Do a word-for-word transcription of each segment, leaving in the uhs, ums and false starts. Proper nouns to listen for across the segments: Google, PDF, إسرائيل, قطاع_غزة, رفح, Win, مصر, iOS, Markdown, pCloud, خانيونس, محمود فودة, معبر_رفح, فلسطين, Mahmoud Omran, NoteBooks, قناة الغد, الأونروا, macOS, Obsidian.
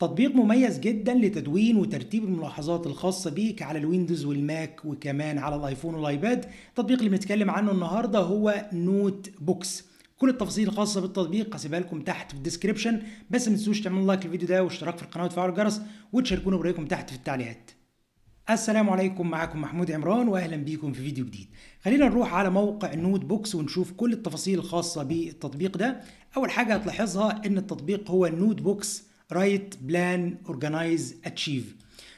تطبيق مميز جدا لتدوين وترتيب الملاحظات الخاصة بيك على الويندوز والماك وكمان على الايفون والايباد. التطبيق اللي بنتكلم عنه النهاردة هو نوت بوكس. كل التفاصيل الخاصة بالتطبيق هسيبها لكم تحت في الديسكريبشن، بس ما تنسوش تعملوا لايك للفيديو ده واشتراك في القناة وتفعلوا الجرس وتشاركونا برأيكم تحت في التعليقات. السلام عليكم، معاكم محمود عمران واهلا بيكم في فيديو جديد. خلينا نروح على موقع نوت بوكس ونشوف كل التفاصيل الخاصة بالتطبيق ده. أول حاجة هتلاحظها إن التطبيق هو نوت بوكس رايت بلان اورجنايز اتشيف.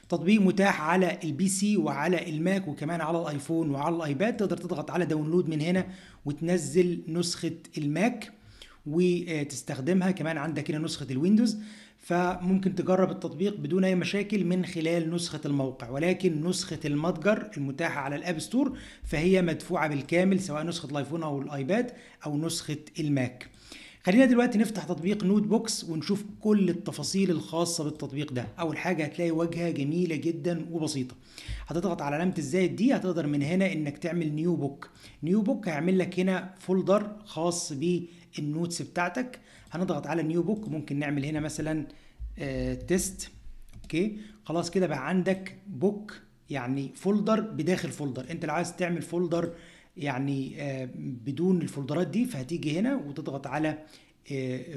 تطبيق متاح على البي سي وعلى الماك وكمان على الايفون وعلى الايباد. تقدر تضغط على داونلود من هنا وتنزل نسخة الماك وتستخدمها، كمان عندك هنا نسخة الويندوز، فممكن تجرب التطبيق بدون اي مشاكل من خلال نسخة الموقع. ولكن نسخة المتجر المتاحة على الاب ستور فهي مدفوعة بالكامل، سواء نسخة الايفون او الايباد او نسخة الماك. خلينا دلوقتي نفتح تطبيق نوت بوكس ونشوف كل التفاصيل الخاصة بالتطبيق ده. أول حاجة هتلاقي واجهة جميلة جدا وبسيطة. هتضغط على علامة الزائد دي، هتقدر من هنا إنك تعمل نيو بوك. نيو بوك هيعمل لك هنا فولدر خاص بالنوتس بتاعتك. هنضغط على نيو بوك، ممكن نعمل هنا مثلا آه تيست. أوكي، خلاص كده بقى عندك بوك، يعني فولدر بداخل فولدر. أنت لو عايز تعمل فولدر يعني بدون الفولدرات دي فهتيجي هنا وتضغط على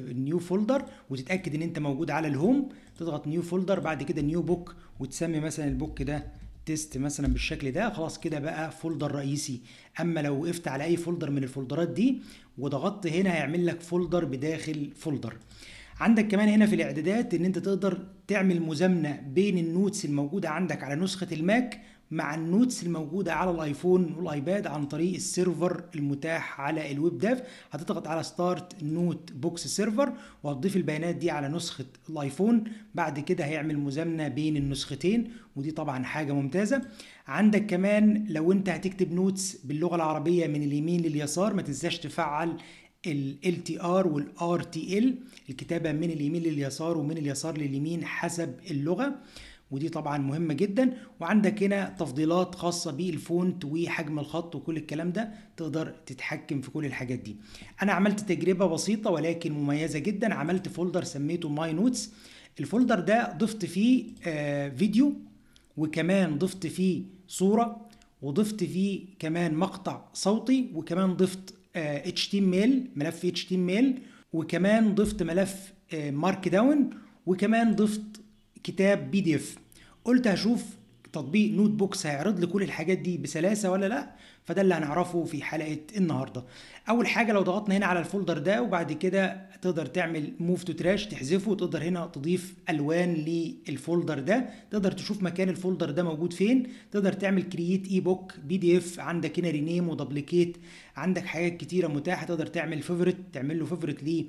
نيو فولدر وتتاكد ان انت موجود على الهوم، تضغط نيو فولدر، بعد كده نيو بوك، وتسمي مثلا البوك ده تيست مثلا بالشكل ده. خلاص كده بقى فولدر رئيسي. اما لو وقفت على اي فولدر من الفولدرات دي وضغطت هنا هيعمل لك فولدر بداخل فولدر. عندك كمان هنا في الاعدادات ان انت تقدر تعمل مزامنه بين النوتس الموجوده عندك على نسخه الماك مع النوتس الموجودة على الايفون والايباد عن طريق السيرفر المتاح على الويب داف. هتضغط على ستارت نوت بوكس سيرفر وهتضيف البيانات دي على نسخة الايفون، بعد كده هيعمل مزامنة بين النسختين ودي طبعا حاجة ممتازة. عندك كمان لو انت هتكتب نوتس باللغة العربية من اليمين لليسار ما تنساش تفعل ال إل تي آر وال آر تي إل، الكتابة من اليمين لليسار ومن اليسار لليمين حسب اللغة، ودي طبعا مهمة جدا. وعندك هنا تفضيلات خاصة بالفونت وحجم الخط وكل الكلام ده، تقدر تتحكم في كل الحاجات دي. انا عملت تجربة بسيطة ولكن مميزة جدا، عملت فولدر سميته ماي نوتس. الفولدر ده ضفت فيه آه فيديو، وكمان ضفت فيه صورة، وضفت فيه كمان مقطع صوتي، وكمان ضفت آه إتش تي إم إل ملف إتش تي إم إل، وكمان ضفت ملف آه مارك داون، وكمان ضفت كتاب بي دي اف. قلت هشوف تطبيق نوت بوكس هيعرض لي كل الحاجات دي بسلاسه ولا لا، فده اللي هنعرفه في حلقه النهارده. اول حاجه لو ضغطنا هنا على الفولدر ده وبعد كده تقدر تعمل موف تو تراش تحذفه، وتقدر هنا تضيف الوان للفولدر ده، تقدر تشوف مكان الفولدر ده موجود فين، تقدر تعمل كرييت اي بوك بي دي اف، عندك هنا رينيم ودبليكيت، عندك حاجات كتيره متاحه. تقدر تعمل فيفوريت، تعمل له فيفوريت ليه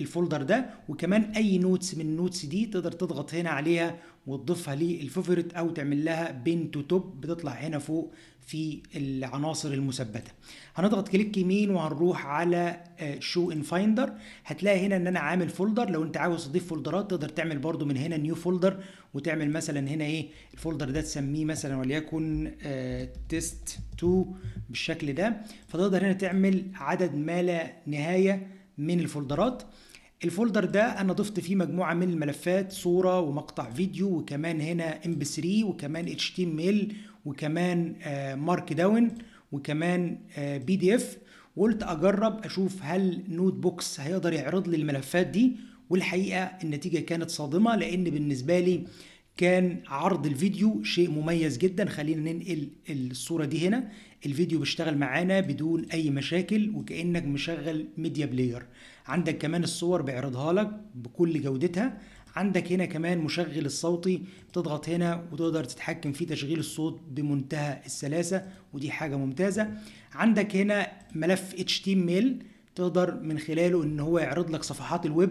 الفولدر ده، وكمان اي نوتس من النوتس دي تقدر تضغط هنا عليها وتضيفها للفيفوريت او تعمل لها بين تو توب، بتطلع هنا فوق في العناصر المثبته. هنضغط كليك يمين وهنروح على شو ان فايندر. هتلاقي هنا ان انا عامل فولدر، لو انت عاوز تضيف فولدرات تقدر تعمل برده من هنا نيو فولدر، وتعمل مثلا هنا ايه الفولدر ده تسميه مثلا وليكن تيست تو بالشكل ده، فتقدر هنا تعمل عدد ما لا نهايه من الفولدرات. الفولدر ده انا ضفت فيه مجموعه من الملفات، صوره ومقطع فيديو، وكمان هنا إم بي ثري، وكمان إتش تي إم إل، وكمان مارك داون، وكمان بي دي اف. وقلت اجرب اشوف هل نوت بوكس هيقدر يعرض لي الملفات دي، والحقيقه النتيجه كانت صادمه، لان بالنسبه لي كان عرض الفيديو شيء مميز جدا. خلينا ننقل الصوره دي هنا، الفيديو بيشتغل معانا بدون اي مشاكل وكانك مشغل ميديا بلاير. عندك كمان الصور بيعرضها لك بكل جودتها. عندك هنا كمان مشغل الصوتي، بتضغط هنا وتقدر تتحكم في تشغيل الصوت بمنتهى السلاسه، ودي حاجه ممتازه. عندك هنا ملف إتش تي إم إل تقدر من خلاله ان هو يعرض لك صفحات الويب.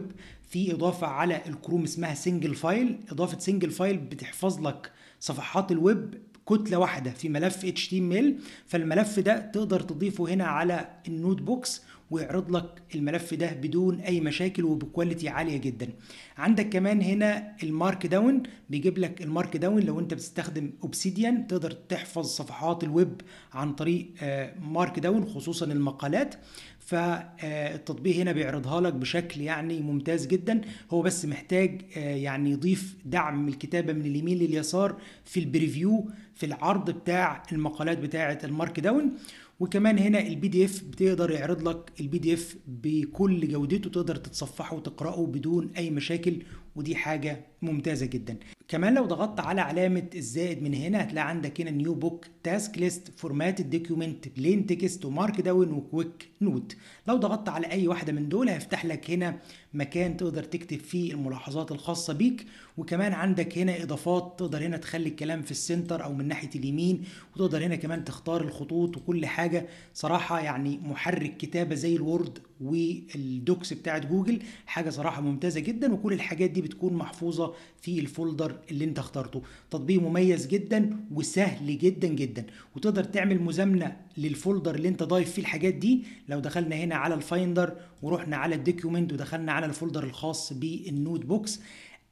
في اضافه على الكروم اسمها سنجل فايل، اضافه سنجل فايل بتحفظ لك صفحات الويب كتله واحده في ملف إتش تي إم إل، فالملف ده تقدر تضيفه هنا على النوت بوكس ويعرض لك الملف ده بدون اي مشاكل وبكواليتي عاليه جدا. عندك كمان هنا المارك داون، بيجيب لك المارك داون لو انت بتستخدم اوبسيديان تقدر تحفظ صفحات الويب عن طريق مارك داون خصوصا المقالات، فالتطبيق هنا بيعرضها لك بشكل يعني ممتاز جدا. هو بس محتاج يعني يضيف دعم الكتابه من اليمين لليسار في البريفيو في العرض بتاع المقالات بتاعه المارك داون. وكمان هنا البي دي اف بتقدر يعرض لك البي دي اف بكل جودته، تقدر تتصفحه وتقراه بدون اي مشاكل، ودي حاجه ممتازه جدا. كمان لو ضغطت على علامه الزائد من هنا هتلاقي عندك هنا نيو بوك، تاسك ليست، فورمات الدوكيومنت، بلين تكست، ومارك داون، وكويك نوت. لو ضغطت على اي واحده من دول هيفتح لك هنا مكان تقدر تكتب فيه الملاحظات الخاصه بيك. وكمان عندك هنا اضافات، تقدر هنا تخلي الكلام في السنتر او من ناحيه اليمين، وتقدر هنا كمان تختار الخطوط وكل حاجه. صراحه يعني محرك كتابه زي الوورد والدوكس بتاعت جوجل حاجه صراحه ممتازه جدا، وكل الحاجات دي بتكون محفوظه في الفولدر اللي انت اخترته. تطبيق مميز جدا وسهل جدا جدا، وتقدر تعمل مزامنه للفولدر اللي انت ضايف فيه الحاجات دي. لو دخلنا هنا على الفايندر ورحنا على الدوكيومنت ودخلنا على الفولدر الخاص بالنوت بوكس،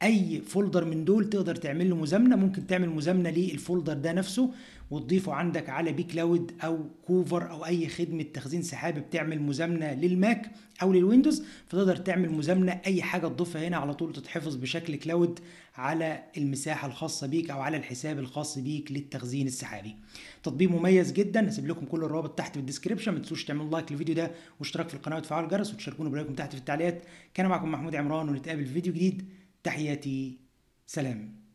اي فولدر من دول تقدر تعمل له مزامنه. ممكن تعمل مزامنه للفولدر ده نفسه وتضيفه عندك على بي كلاود او كوفر او اي خدمه تخزين سحابي بتعمل مزامنه للماك او للويندوز، فتقدر تعمل مزامنه اي حاجه تضيفها هنا على طول تتحفظ بشكل كلاود على المساحه الخاصه بيك او على الحساب الخاص بيك للتخزين السحابي. تطبيق مميز جدا، هسيب لكم كل الروابط تحت في الديسكربشن. ما تنسوش تعملوا لايك للفيديو ده واشتراك في القناه وتفعلوا الجرس وتشاركونا برايكم تحت في التعليقات. كان معكم محمود عمران، ونتقابل في فيديو جديد. تحياتي، سلام.